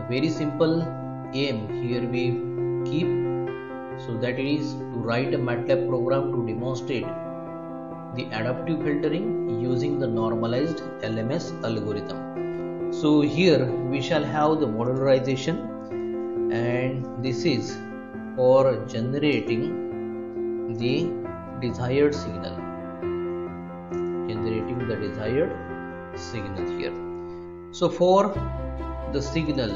a very simple aim here we keep, so that is to write a MATLAB program to demonstrate the adaptive filtering using the normalized LMS algorithm. So here we shall have the modularization, and this is for generating the desired signal, generating the desired signal here. So for the signal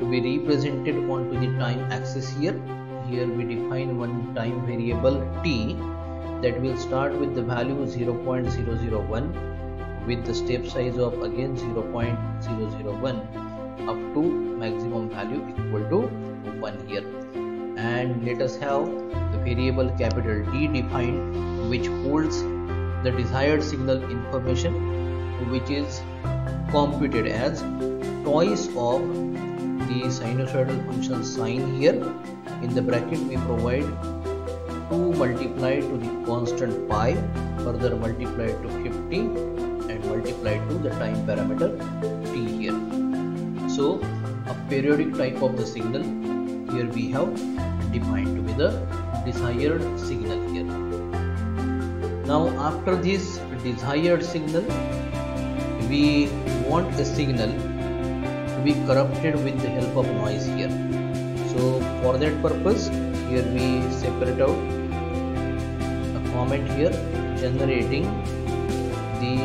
to be represented onto the time axis, here we define one time variable t that will start with the value 0.001 with the step size of again 0.001 up to maximum value equal to 1 here. And let us have the variable capital D defined, which holds the desired signal information, which is computed as twice of the sinusoidal function sine. Here in the bracket we provide 2 multiplied to the constant pi, further multiplied to 50 and multiplied to the time parameter t here. So a periodic type of the signal here we have defined to be the desired signal here. Now after this desired signal, we want the signal to be corrupted with the help of noise here. So for that purpose, here we separate out a comment here, generating the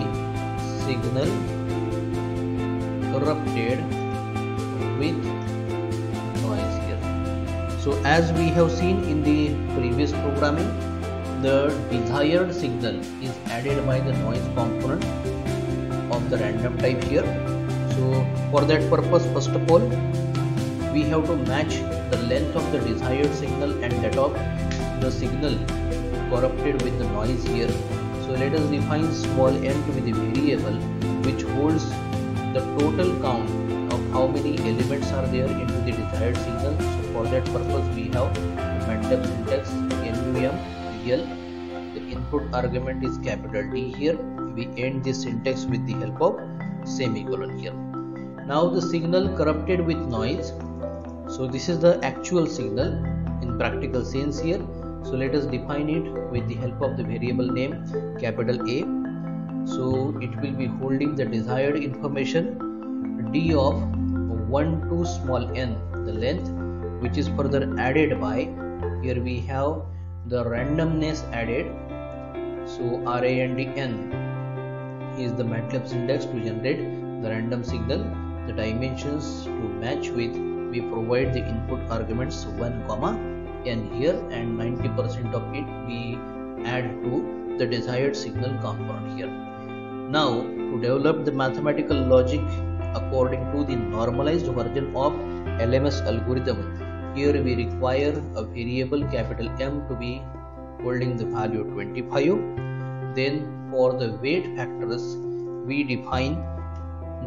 signal corrupted with. So as we have seen in the previous programming, the desired signal is added by the noise component of the random type here. So for that purpose, first of all, we have to match the length of the desired signal and that of the signal corrupted with the noise here. So let us define small n to be the variable which holds the total count of how many elements are there into the desired signal. So for that purpose we have MATLAB syntax NUM L. The input argument is capital D here. We end this syntax with the help of semicolon here. Now the signal corrupted with noise. So this is the actual signal in practical sense here. So let us define it with the help of the variable name capital A. So it will be holding the desired information d of 1 to small n, the length, which is further added by, here we have the randomness added. So randn is the MATLAB syntax to generate the random signal. The dimensions to match with, we provide the input arguments 1, n here, and 90% of it we add to the desired signal component here. Now to develop the mathematical logic according to the normalized version of LMS algorithm, here we require a variable capital M to be holding the value 25. Then for the weight factors, we define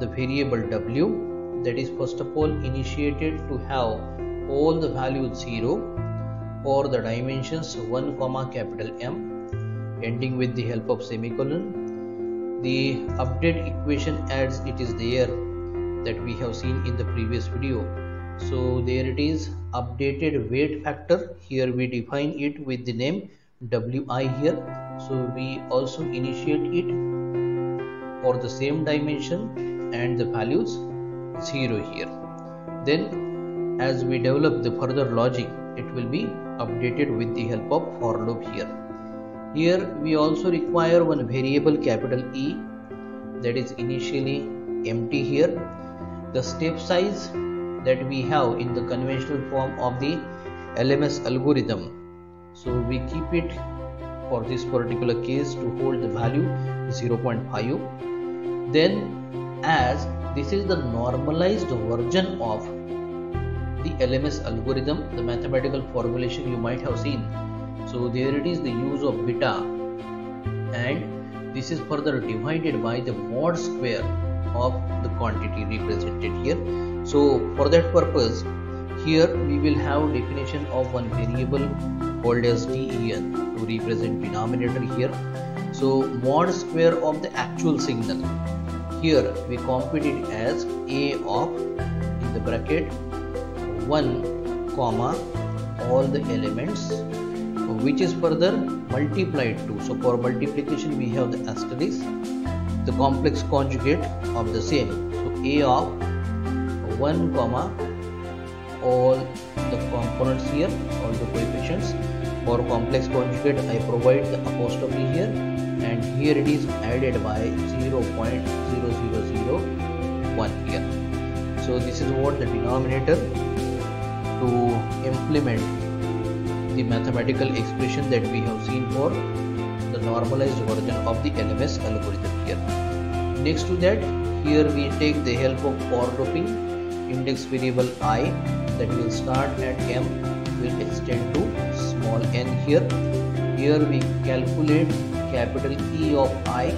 the variable W that is first of all initiated to have all the values 0 for the dimensions 1, M, ending with the help of semicolon. The update equation as it is there that we have seen in the previous video. So there it is, updated weight factor. Here we define it with the name WI here. So we also initiate it for the same dimension and the values 0 here. Then as we develop the further logic, it will be updated with the help of for loop here. Here we also require one variable capital E that is initially empty here. The step size that we have in the conventional form of the LMS algorithm, so we keep it for this particular case to hold the value 0.5. Then as this is the normalized version of the LMS algorithm, the mathematical formulation you might have seen. So there it is, the use of beta, and this is further divided by the mod square of the quantity represented here. So for that purpose, here we will have definition of one variable called as DEN to represent denominator here. So mod square of the actual signal, here we compute it as a of, in the bracket 1, all the elements, which is further multiplied to. So for multiplication we have the asterisk, the complex conjugate of the same. So a of 1, all the components here, all the coefficients. For complex conjugate I provide the apostrophe here, and here it is added by 0.0001 here. So this is what the denominator, to implement the mathematical expression that we have seen for the normalized version of the LMS algorithm here. Next to that, here we take the help of for looping, index variable I that will start at m, will extend to small n here. Here we calculate capital E of I,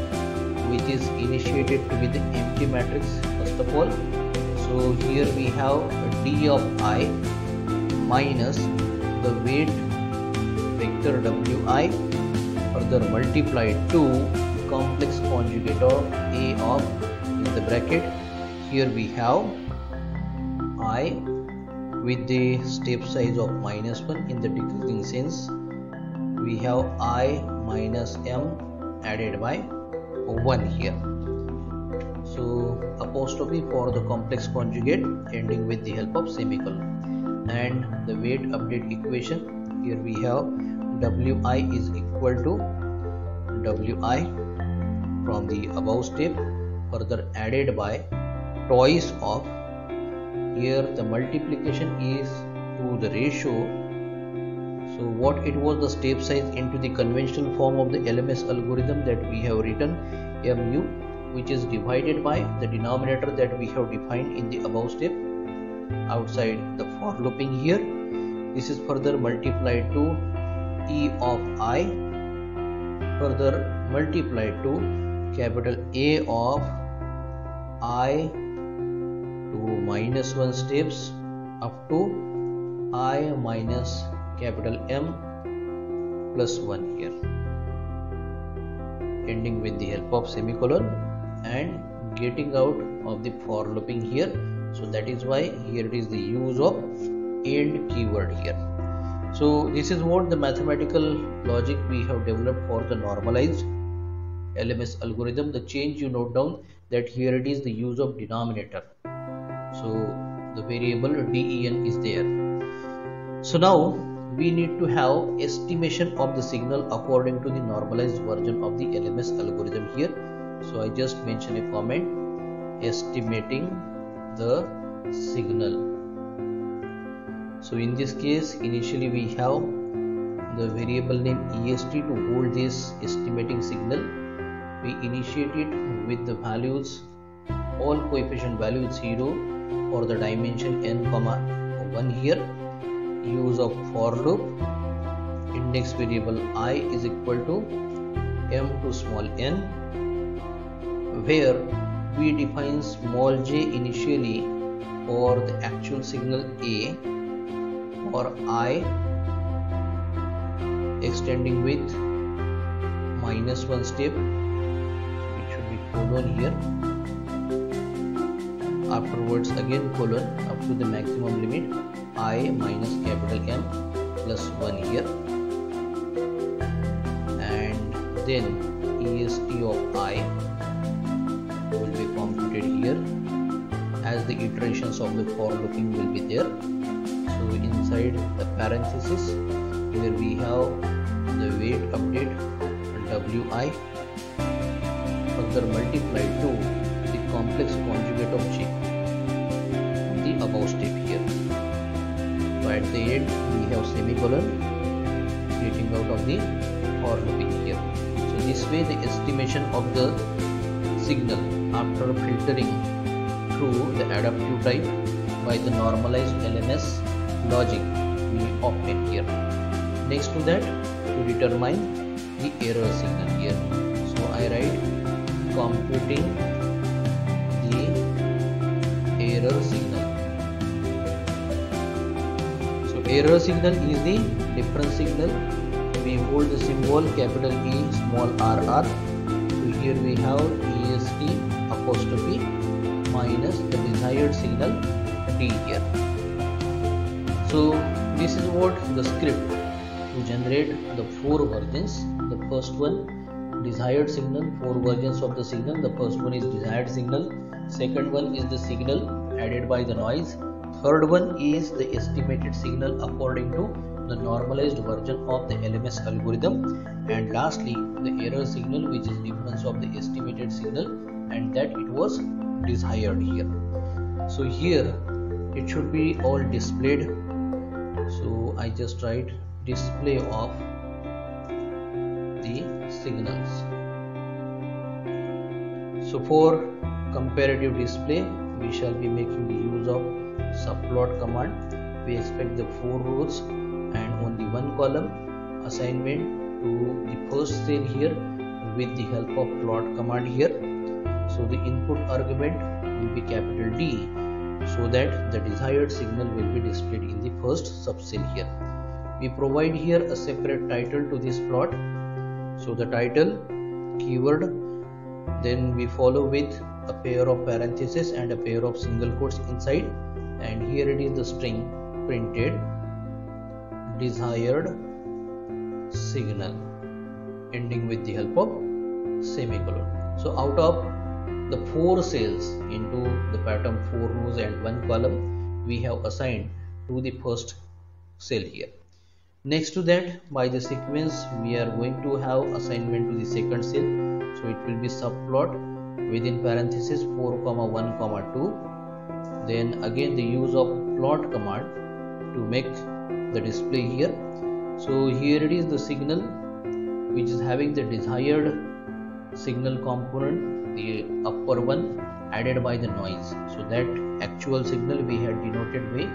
which is initiated to be the empty matrix first of all. So here we have D of I minus the weight vector Wi, further multiplied to complex conjugate of A of, in the bracket here we have I with the step size of -1 in the decreasing sense. We have I minus m added by 1 here. So apostrophe for the complex conjugate, ending with the help of semicolon. And the weight update equation, here we have Wi is equal to Wi from the above step, further added by twice of, here the multiplication is to the ratio. So what it was, the step size into the conventional form of the LMS algorithm that we have written, mu, which is divided by the denominator that we have defined in the above step outside the for looping here. This is further multiplied to E of I, further multiplied to capital A of I to -1 steps up to I minus capital M plus 1 here, ending with the help of semicolon and getting out of the for looping here. So that is why here it is the use of end keyword here. So this is what the mathematical logic we have developed for the normalized LMS algorithm. The change you note down, that here it is the use of denominator. So the variable DEN is there. So now we need to have estimation of the signal according to the normalized version of the LMS algorithm here. So I just mention a comment, estimating the signal. So in this case, initially we have the variable name est to hold this estimating signal. We initiate it with the values, all coefficient values 0 for the dimension n, 1 here. Use of for loop, index variable I is equal to m to small n, where we define small j initially for the actual signal A or I, extending with -1 step, it should be colon here, afterwards again colon up to the maximum limit I minus capital M plus 1 here, and then est of I will be computed here, as the iterations of the for looping will be there. So inside the parenthesis here we have the weight update Wi, further multiplied to the complex conjugate of j, the above step here. So at the end we have semicolon, getting out of the for looping here. So this way the estimation of the signal after filtering through the adaptive type by the normalized LMS logic we obtain here. Next to that, to determine the error signal here, so I write computing the error signal. So error signal is the difference signal. We hold the symbol capital E small rr. So here we have est apostrophe minus the desired signal D here. So this is what the script to generate the four versions. The first one desired signal, four versions of the signal. The first one is desired signal, second one is the signal added by the noise, third one is the estimated signal according to the normalized version of the LMS algorithm, and lastly the error signal, which is difference of the estimated signal and that it was desired here. So here it should be all displayed, so I just write display of the signals. So for comparative display we shall be making the use of subplot command. We expect the four rows and only one column assignment to the first cell here with the help of plot command here. So the input argument will be capital D, so that the desired signal will be displayed in the first subcell here. We provide here a separate title to this plot, so the title, keyword, then we follow with a pair of parentheses and a pair of single quotes inside, and here it is the string printed desired signal ending with the help of semicolon. So out of the four cells into the pattern four rows and one column we have assigned to the first cell here. Next to that, by the sequence we are going to have assignment to the second cell, so it will be subplot within parenthesis 4, 1, 2, then again the use of plot command to make the display here. So here it is the signal which is having the desired signal component, the upper one added by the noise, so that actual signal we had denoted by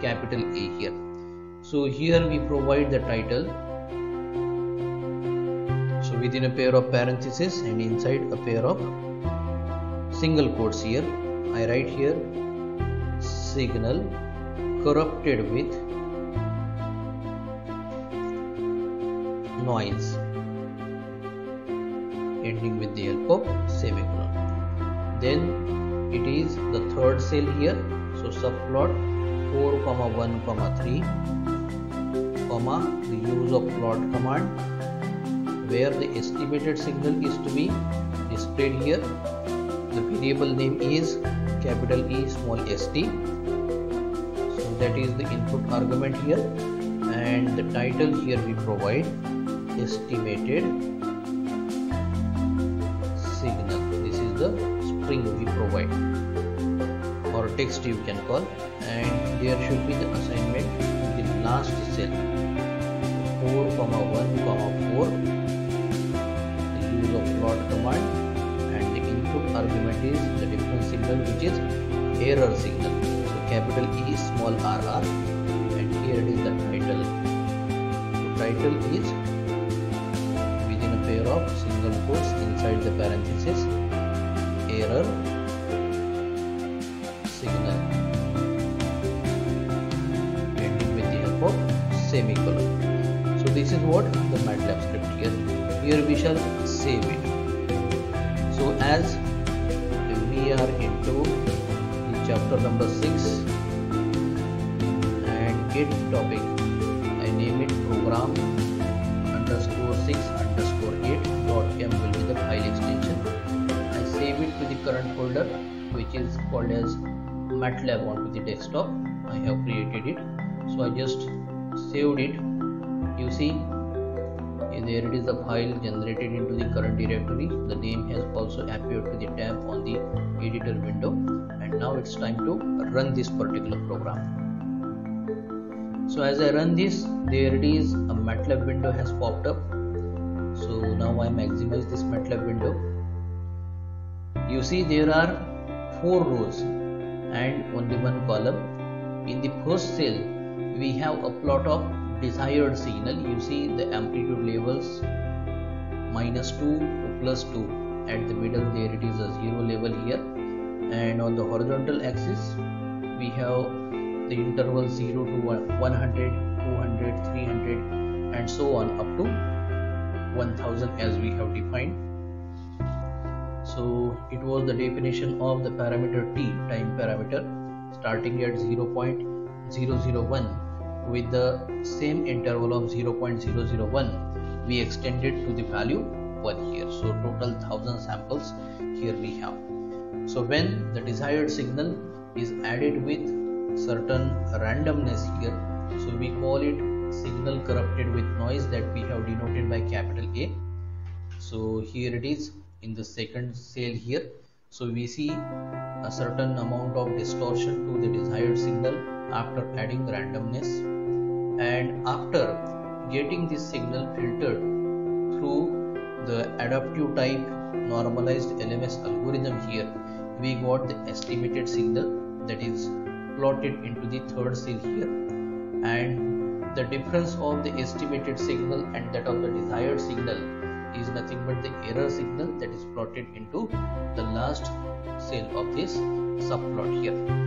capital A here. So here we provide the title, so within a pair of parentheses and inside a pair of single quotes here I write here signal corrupted with noise ending with the help of semicolon. Then it is the third cell here, so subplot 4, 1, 3, the use of plot command where the estimated signal is to be displayed here. The variable name is capital E small st, so that is the input argument here, and the title here we provide estimated signal. This is the string we provide, or text you can call, and there should be the assignment in the last cell 4, 1, 4, the use of plot command, and the input argument is the different signal which is error signal, so capital E small rr, and here it is the title. The title is pair of single quotes inside the parenthesis error signal ending with the help of semicolon. So this is what the MATLAB script here we shall save it. So as we are into the chapter number 6 and 8 topic, I name it program underscore 6_8.m will be the file extension. I save it to the current folder which is called as MATLAB onto the desktop. I have created it, so I just saved it. You see there it is, the file generated into the current directory. The name has also appeared to the tab on the editor window, and now it's time to run this particular program. So as I run this, there it is, a MATLAB window has popped up. So now I maximize this MATLAB window. You see there are four rows and only one column. In the first cell we have a plot of desired signal. You see the amplitude levels -2 to +2. At the middle there it is a 0 level here, and on the horizontal axis we have the interval 0 to 100, 200, 300 and so on up to 1000 as we have defined. So it was the definition of the parameter t, time parameter, starting at 0.001 with the same interval of 0.001 we extended to the value 1 here. So total 1000 samples here we have. So when the desired signal is added with certain randomness here, so we call it signal corrupted with noise, that we have denoted by capital A. So here it is in the second cell here. So we see a certain amount of distortion to the desired signal after adding randomness, and after getting this signal filtered through the adaptive type normalized LMS algorithm here, we got the estimated signal that is plotted into the third cell here, and the difference of the estimated signal and that of the desired signal is nothing but the error signal that is plotted into the last cell of this subplot here.